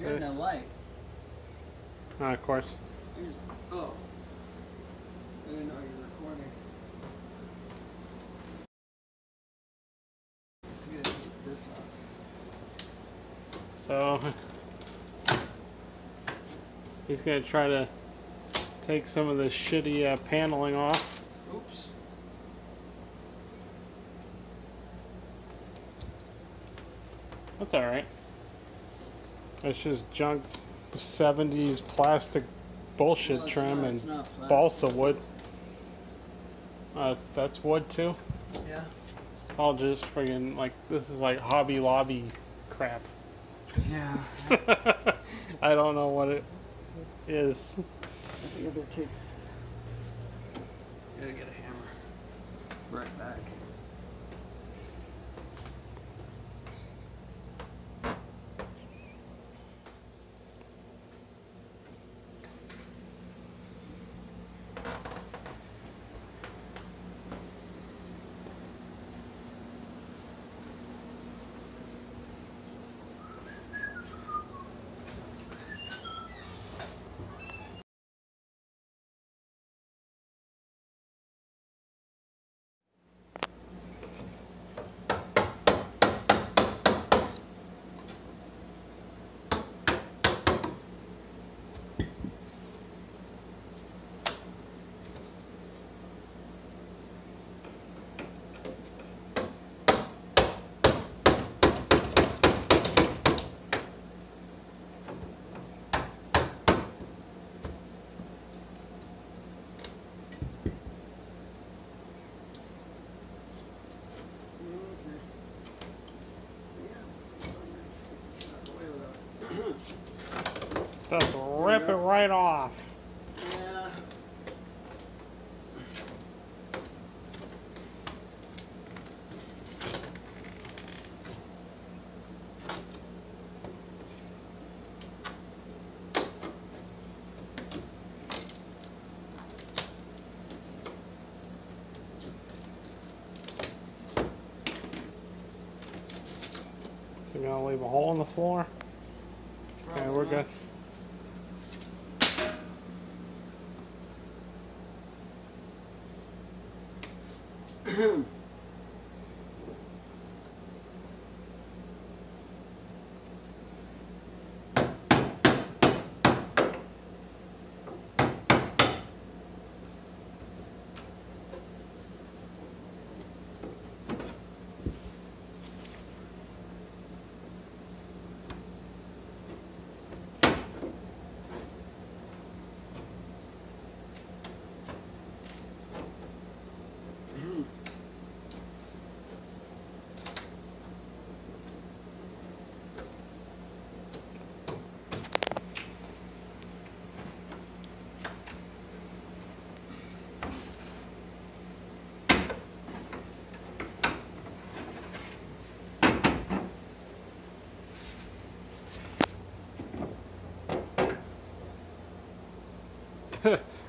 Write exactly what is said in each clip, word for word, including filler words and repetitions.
You're in the light. Uh, of course. You're just, oh. I didn't know you were recording. Let's get this off. So, he's going to try to take some of the shitty uh, paneling off. Oops. That's alright. It's just junk seventies plastic bullshit no, trim not, and balsa wood. Uh, that's wood too? Yeah. It's all just friggin' like, this is like Hobby Lobby crap. Yeah. I don't know what it is. I think I better take... I gotta get a hammer. Right back. Just rip it right off. Yeah. So you're gonna leave a hole in the floor? Probably okay, we're not. Good.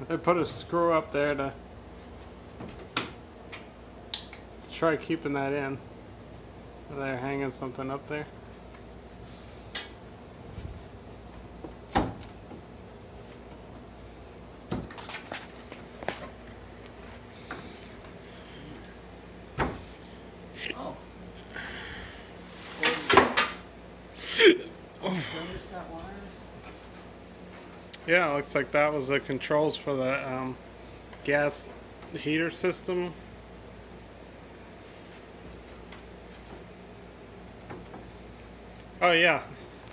They put a screw up there to try keeping that in. They're hanging something up there. Oh. Oh. Yeah, it looks like that was the controls for the um, gas heater system. Oh yeah,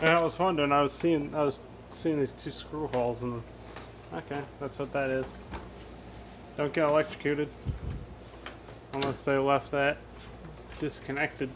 and I was wondering. I was seeing, I was seeing these two screw holes in them. Okay, that's what that is. Don't get electrocuted unless they left that disconnected.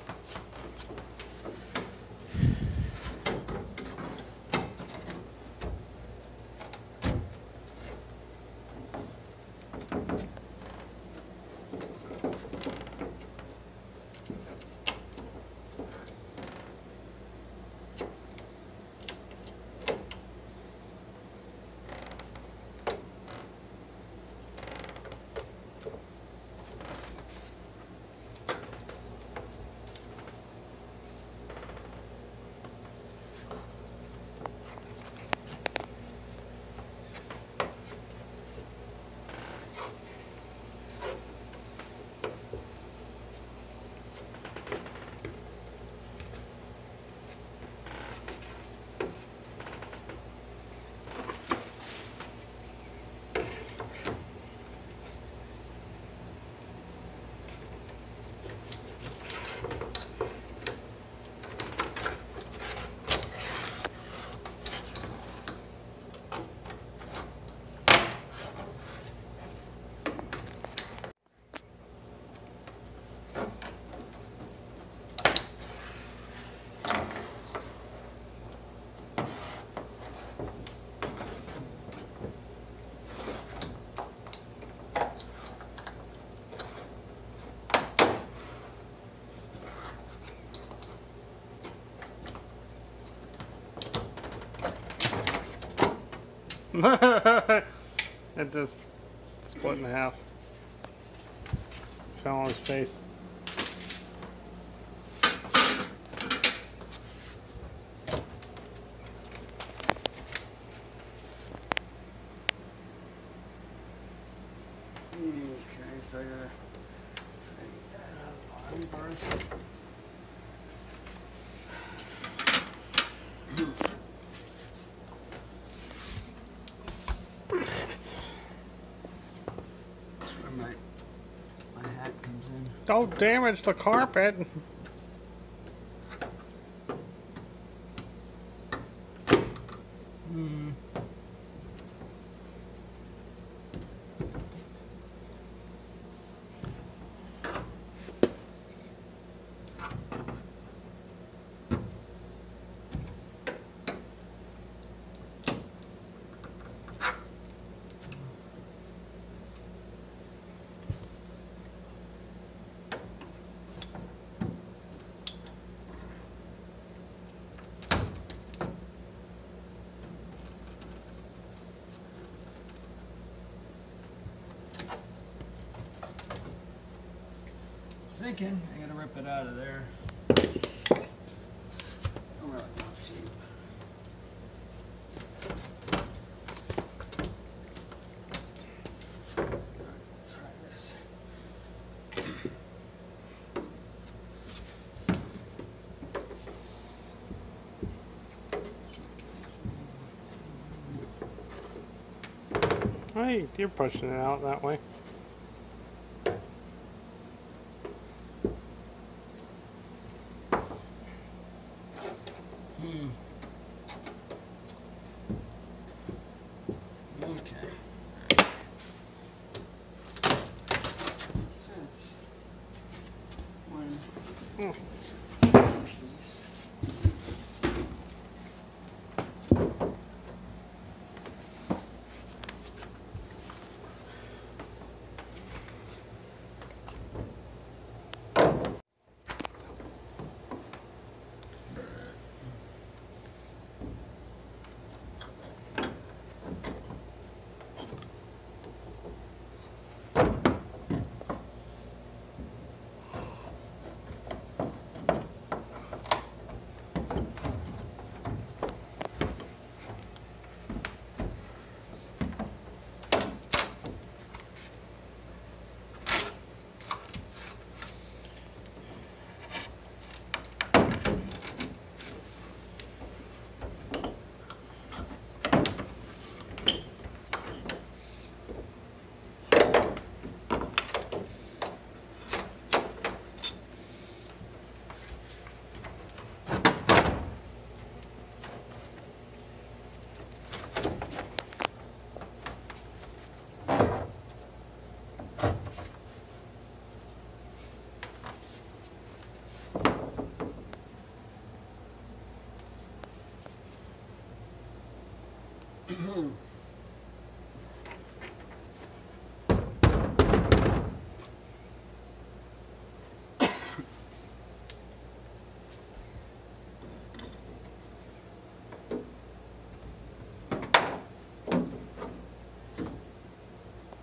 It just split in half. Fell on his face. Don't damage the carpet. Mm. I'm thinking I'm gonna rip it out of there. I'm really not cheap. Try this. Hey, you're pushing it out that way. Mm-hmm.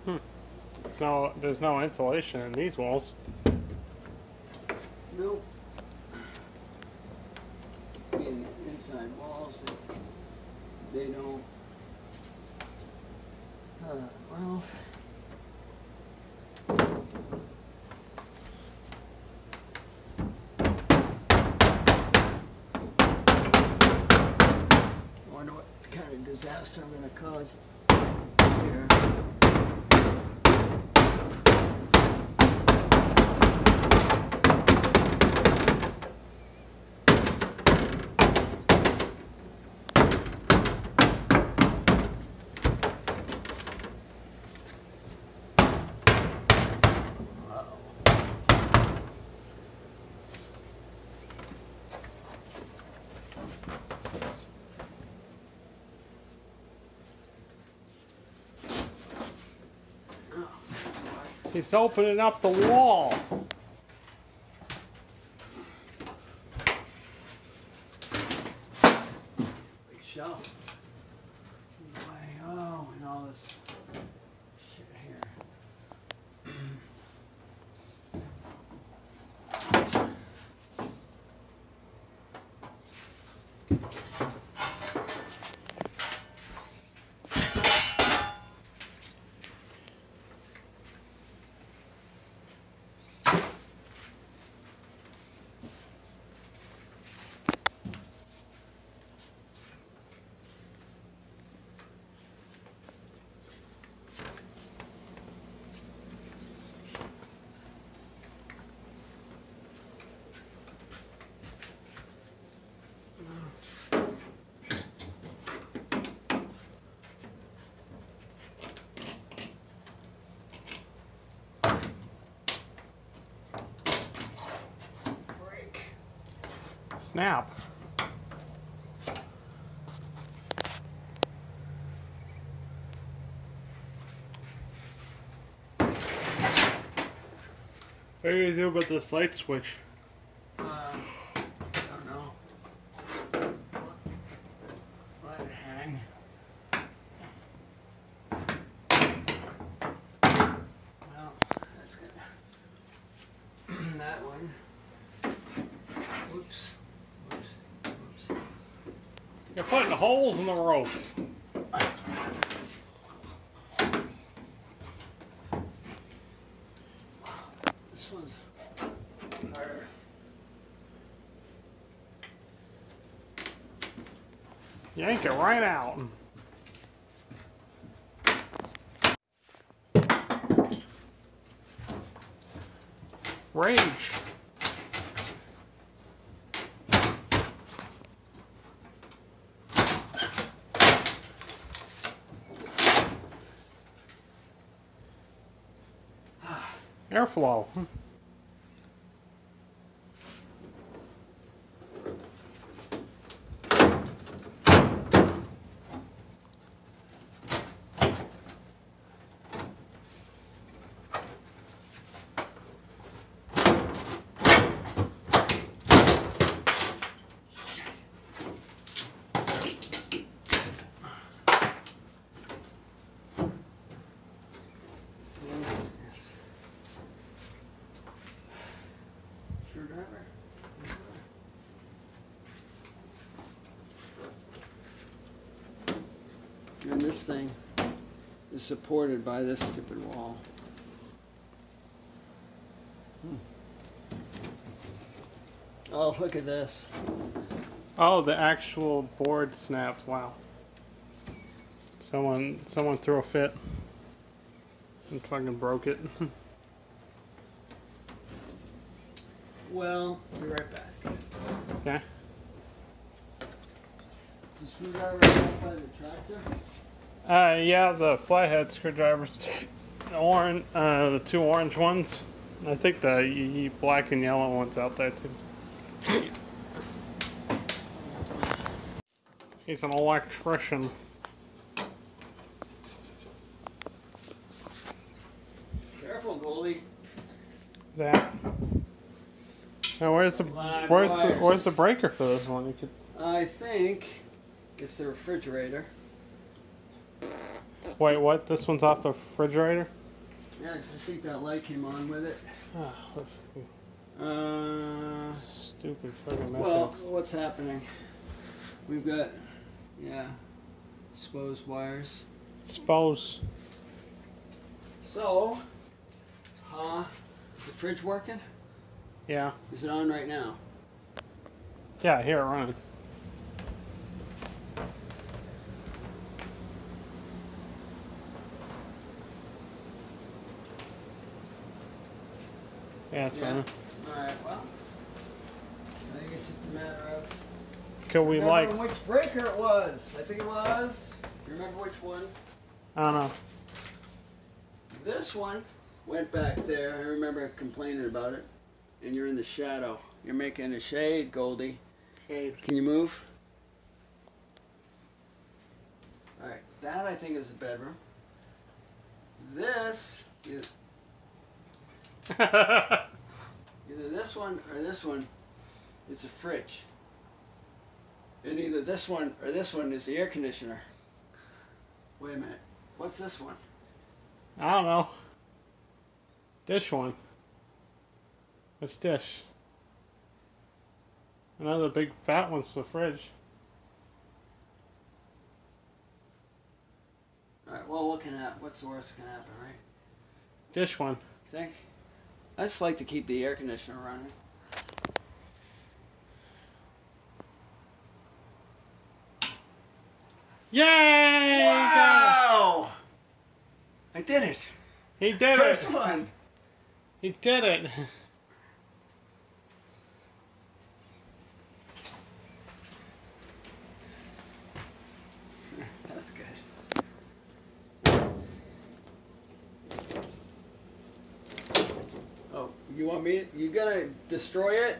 Hmm. So there's no insulation in these walls. Nope. In the inside walls, they, they don't. Uh, well, I wonder what kind of disaster I'm going to cause here. He's opening up the wall. We shall. This is my, uh... Snap. What are you gonna do about this light switch? Uh, I don't know. Let it hang. Well, that's good. That one. Oops. Oops. Oops. You're putting holes in the rope. Yank it right out. Rage. Airflow. And this thing is supported by this stupid wall. Hmm. Oh, look at this. Oh, the actual board snapped. Wow. Someone, someone threw a fit and fucking broke it. Well, be right back. Okay. The screwdriver by the tractor? Uh, yeah, the flathead screwdrivers. The orange, uh, the two orange ones. I think the black and yellow ones out there too. He's an electrician. Careful, goalie. That. Now where's the where's the where's the breaker for this one? You could. I think. It's the refrigerator. Wait, what? This one's off the refrigerator? Yeah, because I think that light came on with it. Oh, what freaking uh, stupid fucking mess. Well, what's happening? We've got, yeah, exposed wires. Exposed. So, huh? Is the fridge working? Yeah. Is it on right now? Yeah, here, running. Yeah, it's fine. Yeah. Alright, well, I think it's just a matter of... Could we like... Remember which breaker it was. I think it was... You remember which one? I don't know. This one went back there. I remember complaining about it. And you're in the shadow. You're making a shade, Goldie. Shade. Can you move? Alright, that I think is the bedroom. This is... Either this one or this one is the fridge. And either this one or this one is the air conditioner. Wait a minute. What's this one? I don't know. This one. What's this? Another big fat one's the fridge. Alright, well, what can happen? What's the worst that can happen, right? This one. You think? I just like to keep the air conditioner running. Yay! Wow! I did it! He did First it! First one! He did it! That was good. You want me to, you gotta destroy it?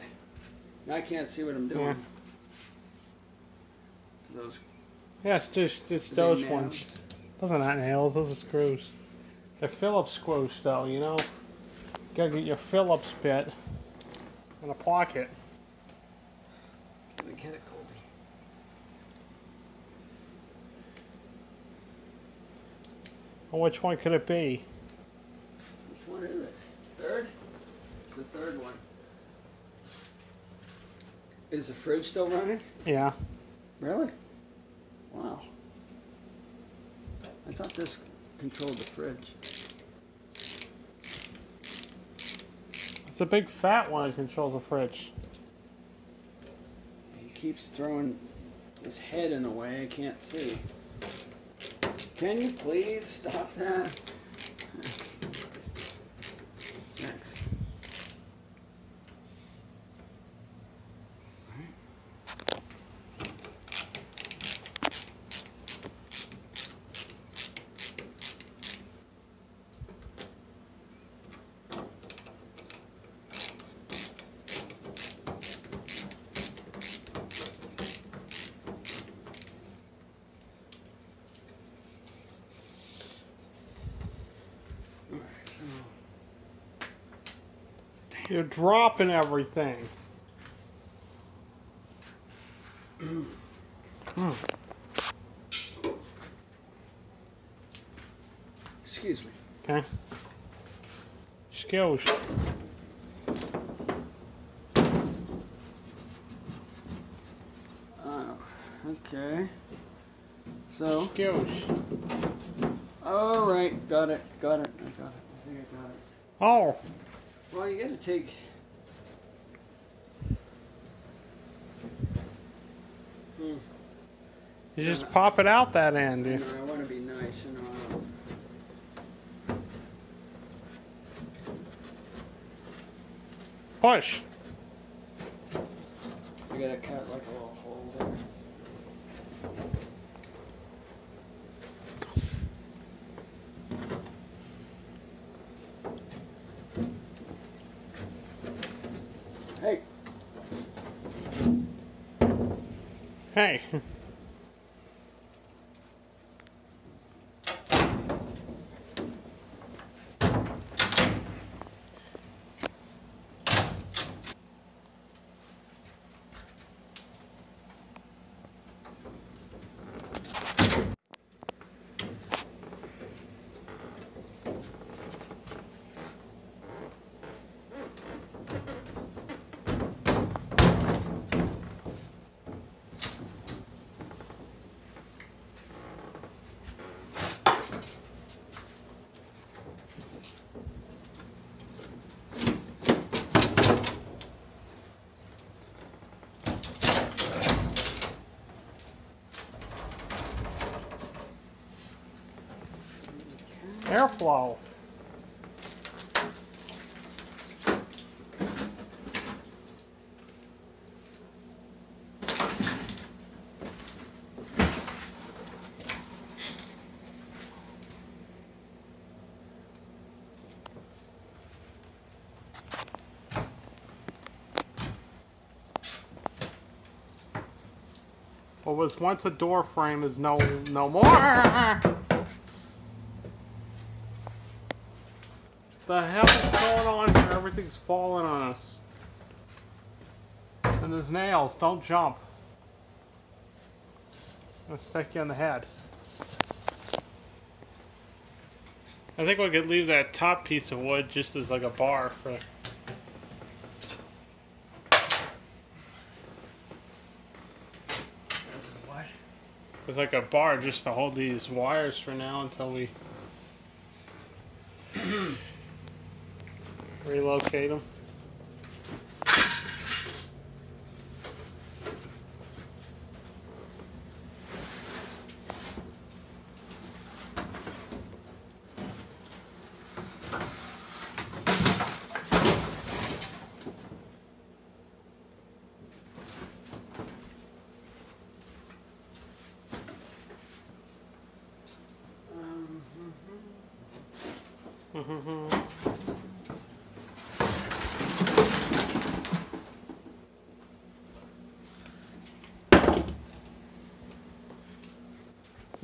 I can't see what I'm doing. Yeah. Those. Yeah, it's just it's those nails. Ones. Those are not nails. Those are screws. They're Phillips screws, though. You know, you gotta get your Phillips bit in a pocket. Can we get it, Colby? Well, which one could it be? Which one is it? Third? It's the third one. Is the fridge still running? Yeah. Really? Wow. I thought this controlled the fridge. It's a big fat one that controls the fridge. He keeps throwing his head in the way. I can't see. Can you please stop that? Next. You're dropping everything. mm. Excuse me. Okay. Skills. Oh, okay. So. Skills. All right, got it, got it, I got it. I think I got it. Oh. Well, you gotta take. Hmm. You just uh, pop it out that end. You know, I want to be nice, you know. Push. You gotta cut like a little hole there. Hey. Hey. Airflow. What was once a door frame is no no more. The hell is going on here? Everything's falling on us. And there's nails. Don't jump. I'm going to stick you in the head. I think we could leave that top piece of wood just as like a bar for... What? It's like a bar just to hold these wires for now until we... relocate them.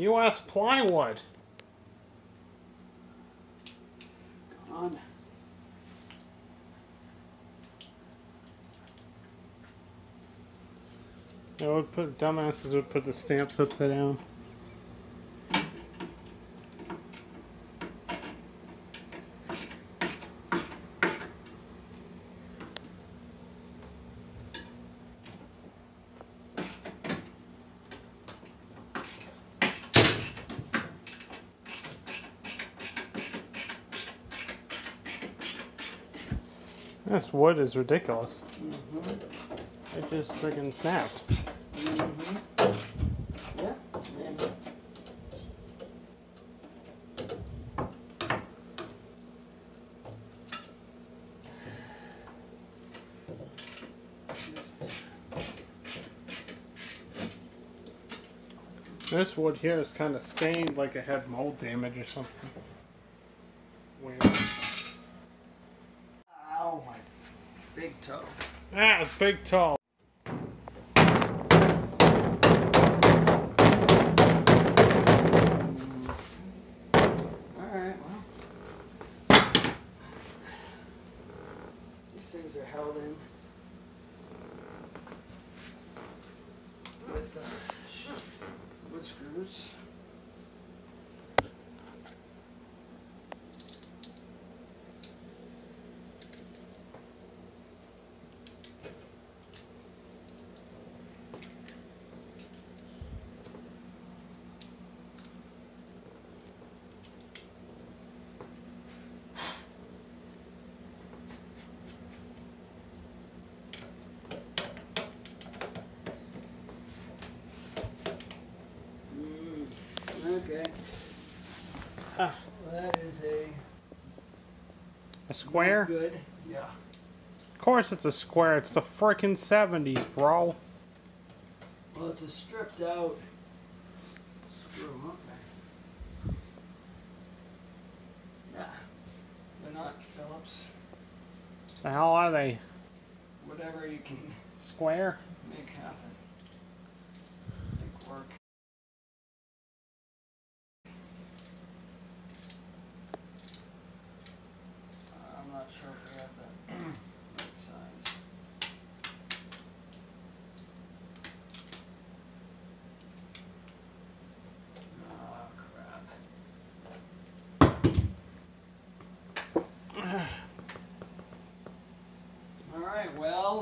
U S plywood. Come on. I would put, dumbasses would put the stamps upside down. This wood is ridiculous. Mm-hmm. It just freaking snapped. Mm-hmm. Yeah. Yeah. This wood here is kind of stained, like it had mold damage or something. Weird. Big toe. Yeah, it's big toe. Alright, well. These things are held in with uh, wood screws. Okay. Huh. Well, that is a... A square? Good. Yeah. Of course it's a square. It's the frickin' seventies, bro. Well, it's a stripped out screw. Okay. Yeah. They're not Phillips. The hell are they? Whatever you can... Square? Make happen. Make work. Sure if we have the right size. Oh, crap. All right, well.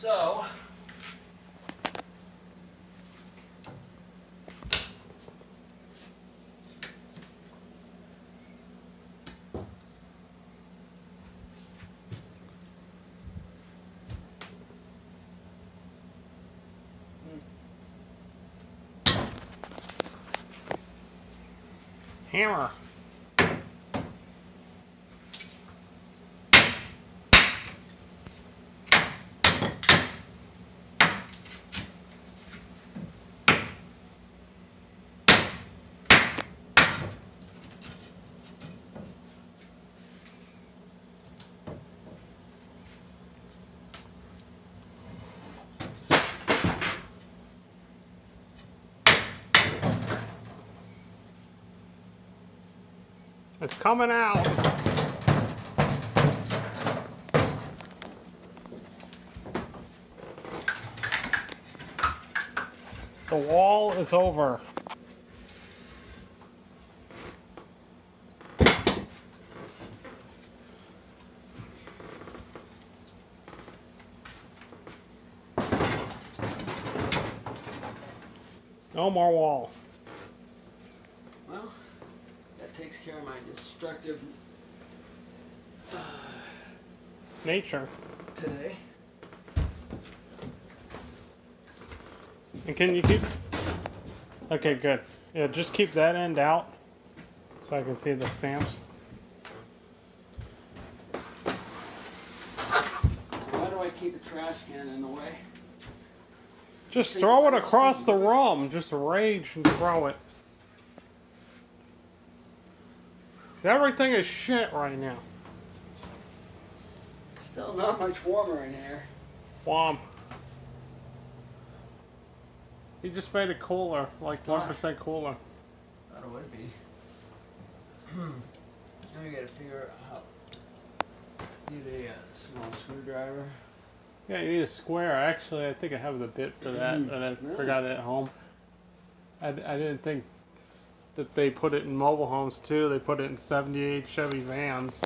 So hammer. It's coming out. The wall is over. No more wall. Takes care of my destructive uh, nature today. And can you keep? Okay, good. Yeah, just keep that end out so I can see the stamps. Why do I keep a trash can in the way? Just throw it across the room. Just rage and throw it. Everything is shit right now. Still not much warmer in here. Warm. You just made it cooler, like one percent cooler. Thought it would be. Now you gotta figure out how. You need a uh, small screwdriver. Yeah, you need a square. Actually, I think I have the bit for that, and I really? forgot it at home. I, I didn't think that they put it in mobile homes too. They put it in seventy-eight Chevy vans.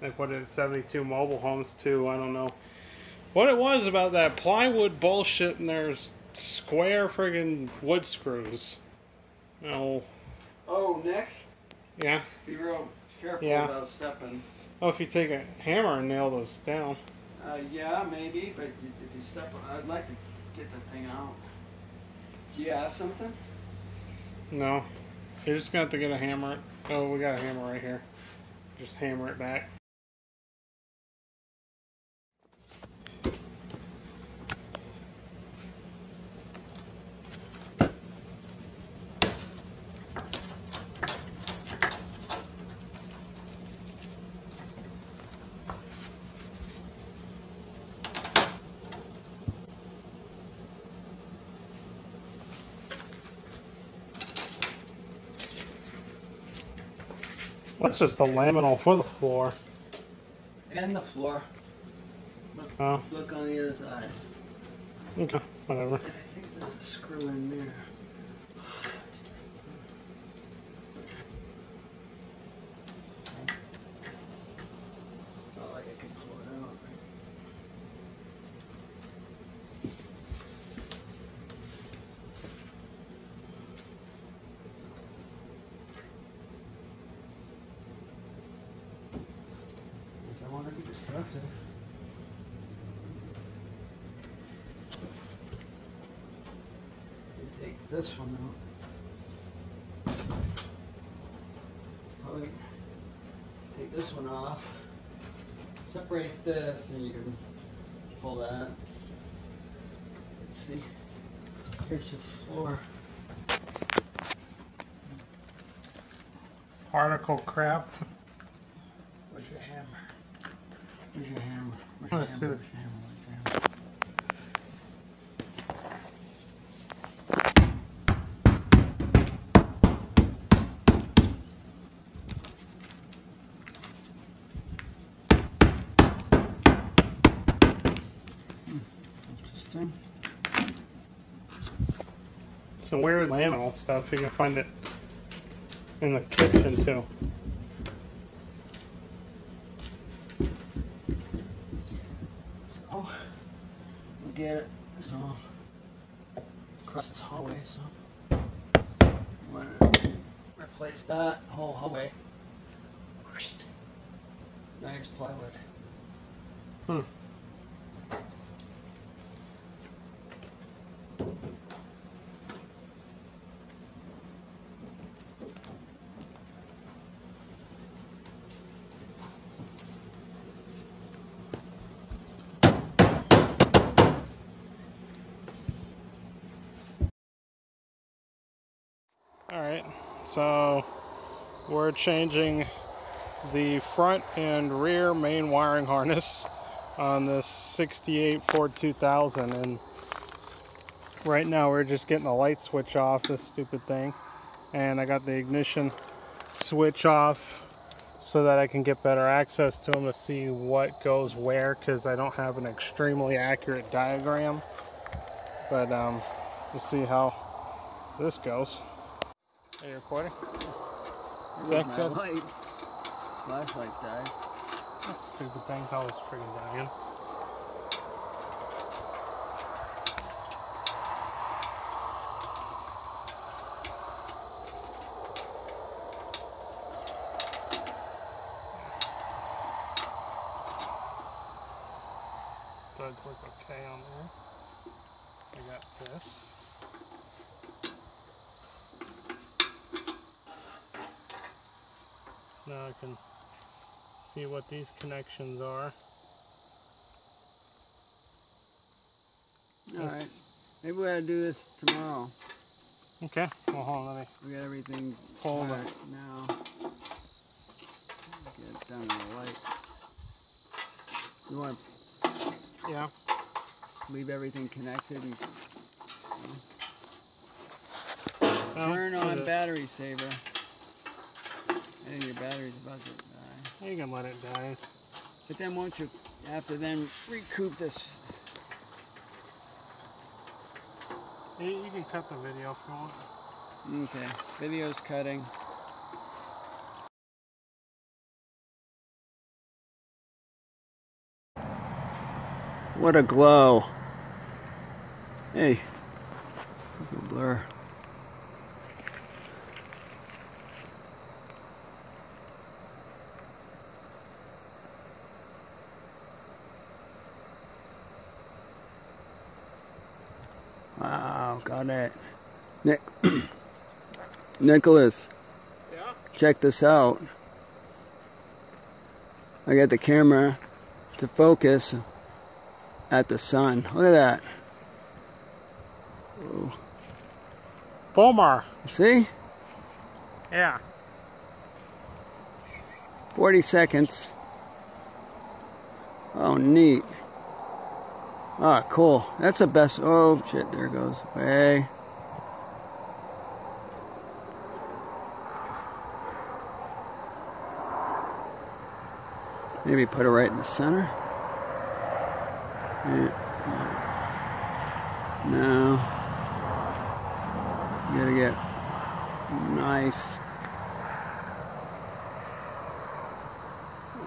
They put it in seventy-two mobile homes too. I don't know what it was about that plywood bullshit and there's square friggin' wood screws. No. Oh, Nick? Yeah? Be real careful yeah. about stepping. Oh, if you take a hammer and nail those down. Uh, yeah, maybe, but if you step on, I'd like to get that thing out. Do you have something? No. You're just gonna have to get a hammer. Oh, we got a hammer right here. Just hammer it back. That's just a laminal for the floor. And the floor. Look, oh. look on the other side. Okay, whatever. I think there's a screw in there. Not like I can pull it out. Take this one out. Probably take this one off. Separate this, and you can pull that. Let's see. Here's the floor. Particle crap. Where's your hammer? Where's your hammer? Where's your hammer? Where's your hammer? Some weird laminal stuff. You can find it in the kitchen too. So, get it, so across this hallway, so I'm gonna replace that whole hallway. Nice plywood. Hmm. Alright, so we're changing the front and rear main wiring harness on this sixty-eight Ford two thousand, and right now we're just getting the light switch off, this stupid thing, and I got the ignition switch off so that I can get better access to them to see what goes where, because I don't have an extremely accurate diagram, but um, we'll see how this goes. Are you recording? Yeah, my light. Flashlight died. This stupid thing's always freaking dying. Threads look okay on there. I got this. Now I can see what these connections are. Alright, maybe we ought to do this tomorrow. Okay, well hold on, let me. We got everything pulled right now. Get it down to the light. You want to yeah. leave everything connected? And, you know. oh, Turn on battery saver. And your battery's about to die. You can let it die. But then won't you have to then recoup this? You, you can cut the video if you want. Okay, video's cutting. What a glow. Hey, look at blur. Wow, got it. Nick, Nicholas, yeah? Check this out. I got the camera to focus at the sun. Look at that. Whoa. Bomber. See? Yeah. forty seconds. Oh, neat. Ah, oh, cool. That's the best. Oh, shit, there it goes. Hey. Maybe put it right in the center. No. You gotta get nice.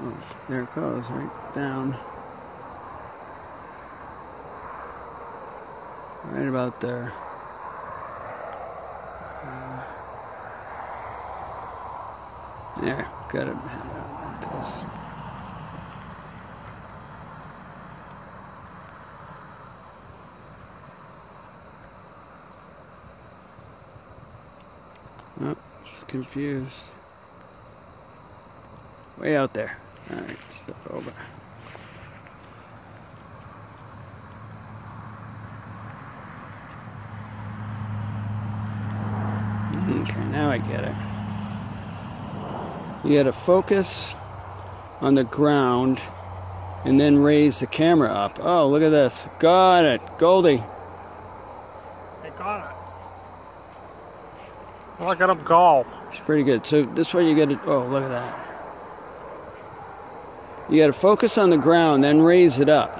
Oh, there it goes, right down. Right about there. Uh, yeah, got it. Oh, it's confused. Way out there. All right, step over. Okay, now I get it. You gotta focus on the ground and then raise the camera up. Oh, look at this. Got it. Goldie. I got it. Look at him go. It's pretty good. So this way you gotta, oh, look at that. You gotta focus on the ground, then raise it up.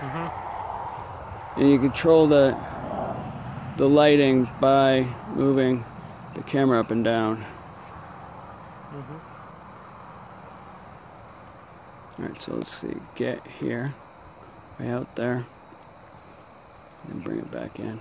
Mm-hmm. And you control the the lighting by moving the camera up and down. Mm-hmm. Alright, so let's see, get here, way out there. then bring it back in.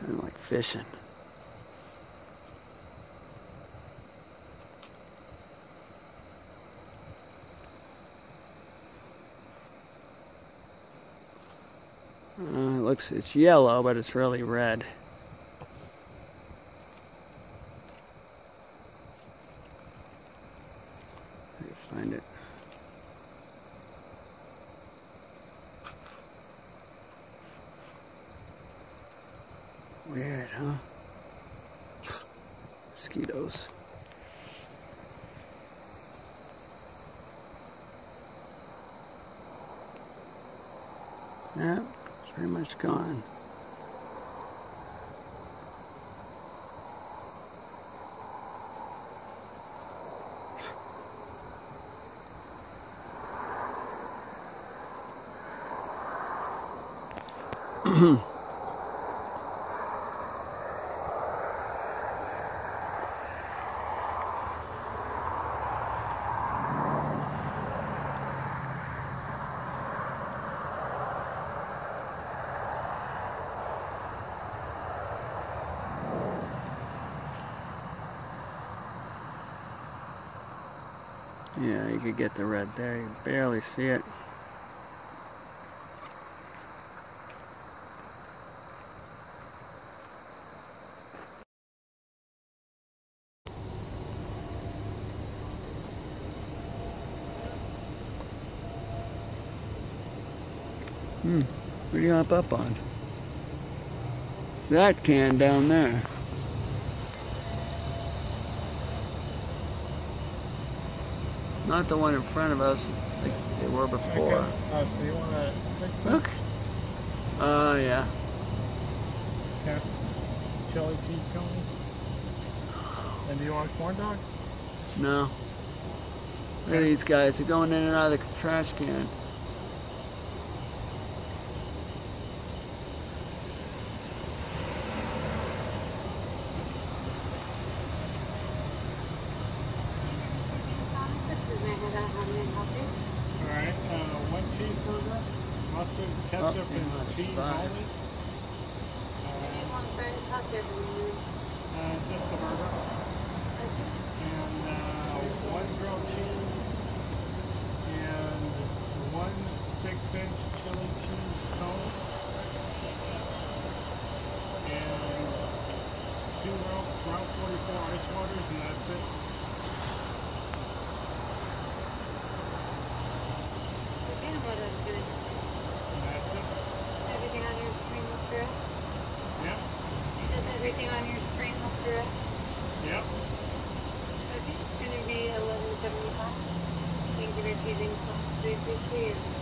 Kind of like fishing. Uh, it looks, it's yellow, but it's really red. Find it. Weird, huh? Mosquitoes. Yeah. Pretty much gone. Yeah, you could get the red there. You barely see it. Hmm, what do you hop up on? That can down there. Not the one in front of us, like they were before. Okay. Oh, so you want to six? Look. Oh, uh, yeah. Okay. Chili cheese company. And do you want a corn dog? No. Look okay. At these guys. They're going in and out of the trash can. Ketchup oh, and cheese spot. Only. Uh, do you want burgers, hot dog, uh, just a burger. Okay. And uh, one grilled cheese and one six-inch chili cheese cone and two Route forty-four ice waters, and that's it. Everything on your screen look correct? Yep. Okay, it's going to be eleven seventy-five. Thank you for choosing. So we appreciate it.